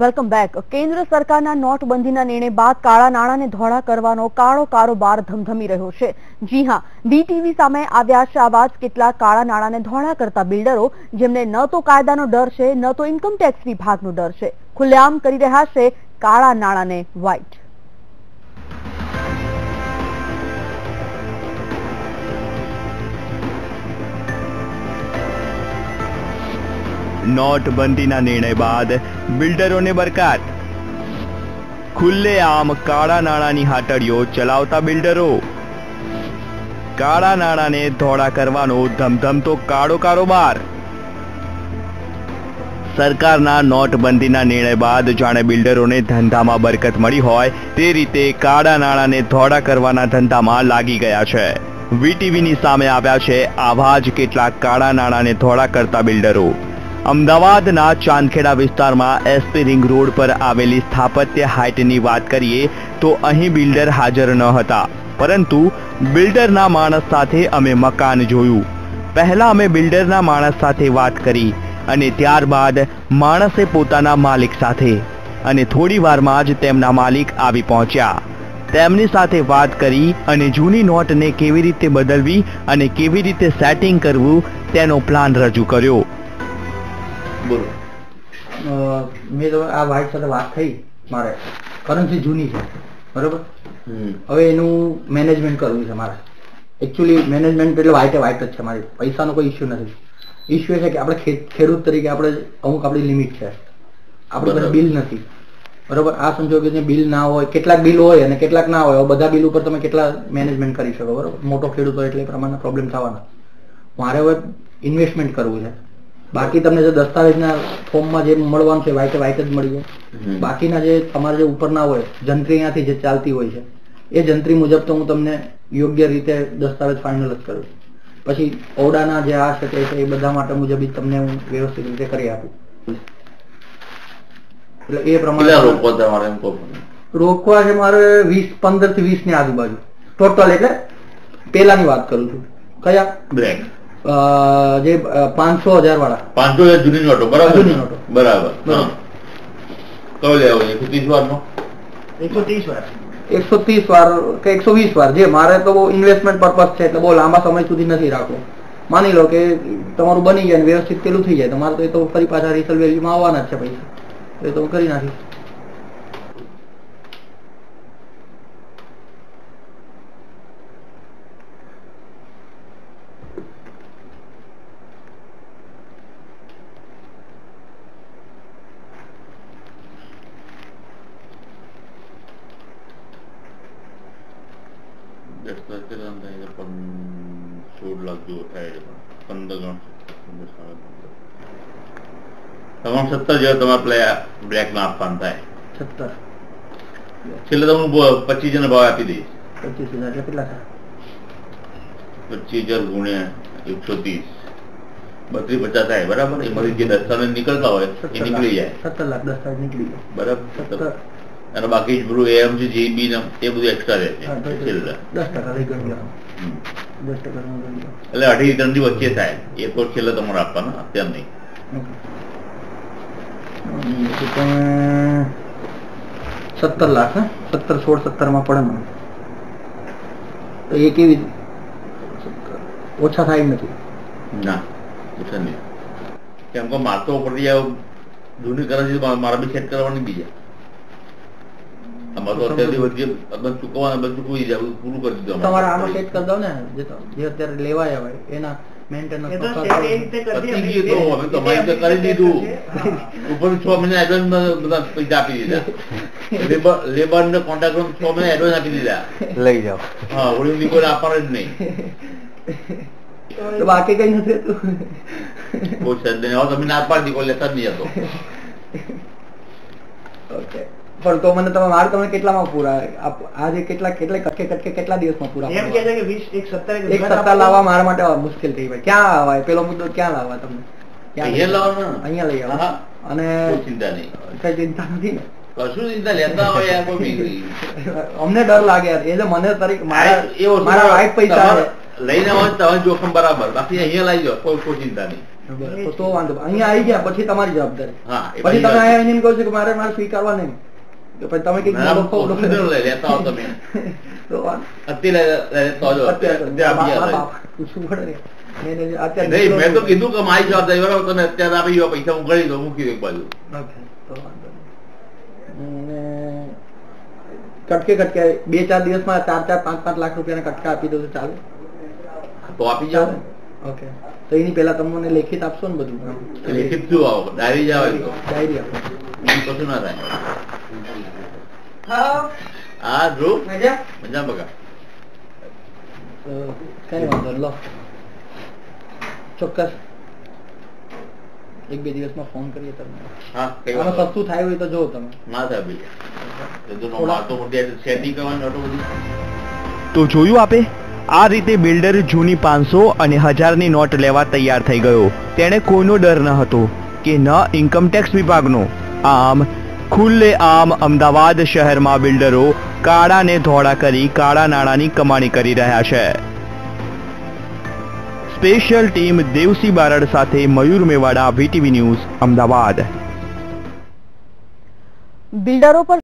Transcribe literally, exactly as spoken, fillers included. Welcome back. કેન્દ્ર સરકારના નોટબંધીના નિર્ણય બાદ કાળા નાણાંને ધોળા કરવાનો કાળો કારોબાર ધમધમી રહ્યો છે। જી હા, વીટીવી સામે આવ્યા છે આવા જ કેટલાક કાળા નાણાંને ધોળા કરતા બિલ્ડરો, જેમને ન તો કાયદાનો ડર છે ન તો ઇન્કમ ટેક્સ વિભાગનો ડર છે, ખુલ્લેઆમ કરી રહ્યા છે કાળા નાણાંને વ્હાઇટ। नोटबंदी ना निर्णय बाद बिल्डरों ने बरकत, खुले आम काड़ा नाणा नी हाटड़ियों चलावता बिल्डरों काड़ा नाणा ने धोड़ा करवानो धमधमतो काड़ो कारोबार। सरकारना नोटबंदी ना निर्णय बाद जाने बिल्डरों ने धंधा में बरकत मळी होय ते रीते काड़ा नाणा ने धोड़ा करवाना धंधा में लागी गया छे। वीटीवी नी सामे आव्या छे आवा ज केटलाक काड़ा नाणा ने धोड़ा करता बिल्डरों। अमदावाद ना चांदखेड़ा विस्तार में एसपी रिंग रोड पर आवेली स्थापत्य हाइट नी बात करिए तो अहीं बिल्डर हाजर न हता, परंतु बिल्डर ना मानस साथे अमे मकान जोयू। पहला अमे बिल्डर ना मानस साथे बात करी अने त्यार बाद मानसे पोताना मालिक साथे अने थोड़ी वार मां ज तेमना मालिक आवी पहुंच्या। तेमनी साथे बात करी अने जूनी नोट ने केवी रीते बदलवी अने केवी रीते सेटिंग करवू तेनो प्लान रजू कर्यो। ખેડૂત તરીકે આપણે અમુક આપણી લિમિટ છે, આપણે બિલ નથી, બરોબર? આ સમજો કે બિલ ના હોય, કેટલાક બિલ હોય અને કેટલાક ના હોય, બધા બિલ ઉપર તમે કેટલા મેનેજમેન્ટ કરી શકો, બરોબર? મોટો ખેડૂત હોય એટલે એ પ્રમાણના પ્રોબ્લેમ થવાના। મારે હવે ઇન્વેસ્ટમેન્ટ કરવું છે, बाकी तमने जो दस्तावेज ना फॉर्म में जो मळवानुं छे वाइट वाइट ज मळी जाय। बाकी ना जे तमारे जे ऊपर ना होय जंत्री आथी जे चालती होय छे ए जंत्री मुजब तो हूँ तमने योग्य रीते दस्तावेज फाइनल ज करूं, पछी ओडाना जे आ सके छे ए बधा माटे मुजब ही तमने हूँ व्यवस्थित रीते करी आपू। एटले ए प्रमाणे रोकवा तमारे एम को रोकवा छे मारे वीस पंदर थी वीस ની આજુબાજુ टोटल। एटले पेलानी वात करूं छुं कया ब्रेक માની લો કે તમારું બની જાય વ્યવસ્થિત પેલું થઈ જાય તમારે તો ફરી પાછા રીસેલ વેલ્યુ માં આવવાના જ છે પૈસા, એ તો હું કરી નાખીશ। બાકી જીબી એ બધું એક્સ્ટ્રા રહેશે એટલે અઢી ત્રણ વચ્ચે થાય એ તો છેલ્લે તમારે આપવાનો, અત્યારે નહીં। સત્તર લાખ સત્તર સોળ સત્તર માં પડે એ કેવી ઓછા થાય નથી? ના ઓછા નહીં, કેમ કે માર તો ઉપરથી જૂની કરન્સી મારા બી સેટ કરવાની બીજા અમાર તો અત્યારે વધી અબન ચૂકવવાનું બધું કોઈ જાવ પૂરું કરી દીધું તમારે આમાં સેટ કરી દો ને જે જે અત્યારે લેવાયા હોય એના મેન્ટેનન્સ તો કરી દીધું હવે તો મેં તો કરી દીધું ઉપર છ મહિના એડવાન્સ બધા પૈસા આપી દીધા, લેબર લેબર ને કોન્ટ્રાક્ટર છ મહિના એડવાન્સ આપી દીધા લઈ જાવ। હા ઓલી ની કોઈ આપવાનો જ નહીં તો બાકી કઈ નથી રહેતું બહુ સદને હો તમે ના પાડી કોઈ લેતા જ નહી હતો। ઓકે પણ તો મને તમે માર તમને કેટલામાં પૂરા આજે કેટલા કેટલા કટકે કટકે કેટલા દિવસમાં પૂરા એમ કહે છે કે વીસ એક સત્તર એક સત્તર લાવવા માર માટે મુશ્કેલ થઈ ભાઈ। ક્યાં આવાય પેલો મુદ્દો ક્યાં લાવવા તમને? અહીંયા લાવવાનો, અહીંયા લઈ આવો અને ચિંતા નહીં, કઈ ચિંતા નથી ને કશું ચિંતા લેતા હોય યાર કોઈ અમને ડર લાગે યાર એટલે મને તરીક મારા એવો મારા વાઈફ પૈસા લઈને આવો તો જોખમ બરાબર, બાકી અહીંયા લઈ જાઓ કોઈ કોઈ ચિંતા નહીં। तो વાંધો અહીંયા આવી ગયા પછી તમારી જવાબદારી. હા પછી તમે આયા એને કહો છો કે મારે માર સ્વીકારવા નહીં તો પછી તમે કે લોકો ઓર્ડર લઈ લેતા હો તમે તો અત્યારે લેતા હો અત્યારે આપ પૂછું પડે મેને અત્યારે નહીં મેં તો કીધું કે મારી જવાબદારી બરાબર તમે અત્યારે આપી દો પૈસા હું ગણી દો મૂકી દો એક બાજુ. ઓકે તો વાંધો નહીં. કટકે કટકે બે ચાર દિવસમાં ચાર ચાર પાંચ પાંચ લાખ રૂપિયાના કટકા આપી દો તો ચાલે? તો આપી જાવ ને. ઓકે तो इनी पहला तमने लिखित आपसो ने बधु लिखित जो आओ डायरी जाओ तो डायरी आपो इन कशु ना राय हां आ जो मजा मजा बघा काय वांदो लो चक्कर एक बे दिवस में फोन करिए तमने. हां केवा सस्तु थाय होय तो जो तमने ना था बिल तो दोनो मातो मोटी सेटिंग करवानी ऑटो बधी तो જોયું આપે. आ रीते बिल्डर जूनी पांच सौ अने हजारनी नोट लेवा तैयार थई गयो. तेणे कोईनो डर न हतो के न इन्कम टेक्स विभागनो. आम खुले आम अमदावाद शहर में बिल्डरो काड़ा ने धोड़ा करी काड़ा नाणानी कमाणी करी रह्या छे. स्पेशल टीम देवसी बारड़ साथे मयूर मेवाड़ा वीटीवी न्यूज अमदावाद. बिल्डरो पर